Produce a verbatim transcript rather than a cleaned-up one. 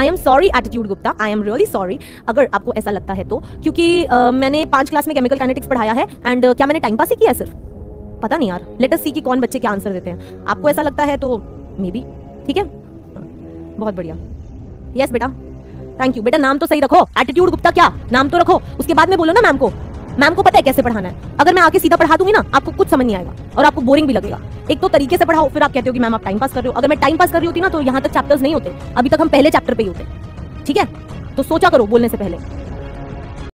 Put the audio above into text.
I am sorry attitude Gupta, I am really sorry अगर आपको ऐसा लगता है तो, क्योंकि uh, मैंने पांच क्लास में केमिकल काइनेटिक्स पढ़ाया है एंड uh, क्या मैंने टाइम पास ही किया सिर्फ? पता नहीं यार, लेट अस सी कि कौन बच्चे क्या आंसर देते हैं। आपको ऐसा लगता है तो मे बी ठीक है, बहुत बढ़िया। यस बेटा, थैंक यू। बेटा नाम तो सही रखो, एटीट्यूड गुप्ता क्या, नाम तो रखो, उसके बाद में बोलो ना मैम को। मैम को पता है कैसे पढ़ाना है, अगर मैं आके सीधा पढ़ा दूंगी ना आपको कुछ समझ नहीं आएगा और आपको बोरिंग भी लगेगा। एक तो तरीके से पढ़ाओ, फिर आप कहते हो कि मैम आप टाइम पास कर रहे हो। अगर मैं टाइम पास कर रही होती ना तो यहाँ तक चैप्टर्स नहीं होते, अभी तक हम पहले चैप्टर पे ही होते। ठीक है, तो सोचा करो बोलने से पहले।